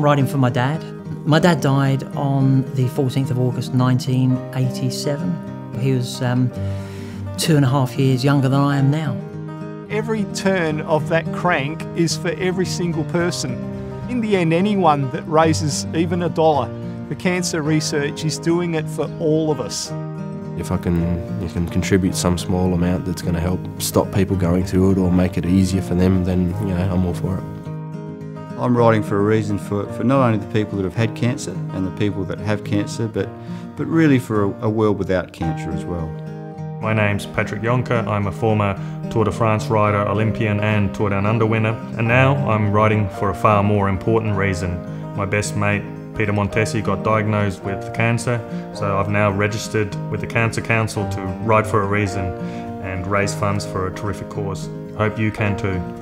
I'm riding for my dad. My dad died on the 14th of August 1987. He was 2.5 years younger than I am now. Every turn of that crank is for every single person. In the end, anyone that raises even $1 for cancer research is doing it for all of us. If you can contribute some small amount that's going to help stop people going through it or make it easier for them, then you know, I'm all for it. I'm riding for a reason for not only the people that have had cancer and the people that have cancer, but really for a world without cancer as well. My name's Patrick Yonker. I'm a former Tour de France rider, Olympian and Tour Down Under winner, and now I'm riding for a far more important reason. My best mate, Peter Montesi, got diagnosed with cancer, so I've now registered with the Cancer Council to ride for a reason and raise funds for a terrific cause. I hope you can too.